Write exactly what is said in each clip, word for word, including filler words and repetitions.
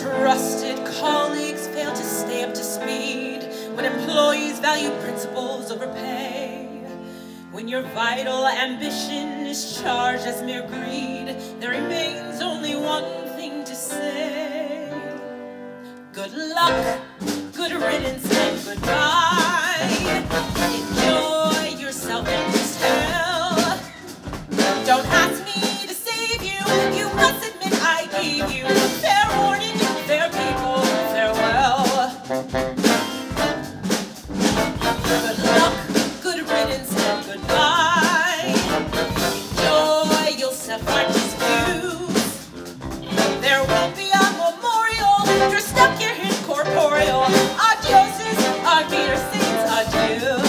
Trusted colleagues fail to stay up to speed, when employees value principles over pay, when your vital ambition is charged as mere greed, there remains only one thing to say: good luck, good riddance, and goodbye. Enjoy yourself and just hell. Don't ask me to save you, you must admit I gave you fair warning. Fair people, farewell. Good luck, good riddance, and goodbye. Enjoy your self-righteous views. There won't be a memorial. You're stuck here incorporeal. Adios, adios, adieu.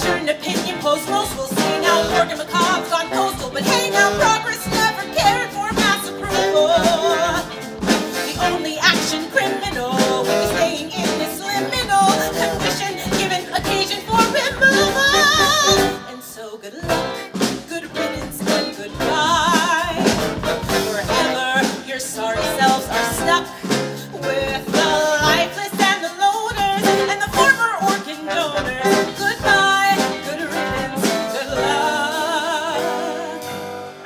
Sure, an opinion post rules will see now. Morgan McCobb's gone postal, but hey, now progress never cared for. The only action criminal will be staying in this liminal condition, given occasion for removal. And so good luck, good riddance, and goodbye. Forever your sorry selves are stuck with the lifeless and the loners and the former organ donors. Goodbye, good riddance, good luck.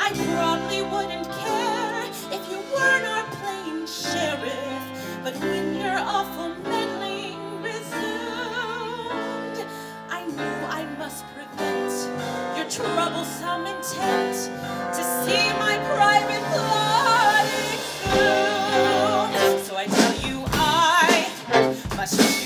I probably wouldn't care if you were not plain sheriff, but when your awful meddling resumed, I knew I must prevent your troublesome intent to see my private blood exhumed. So I tell you I must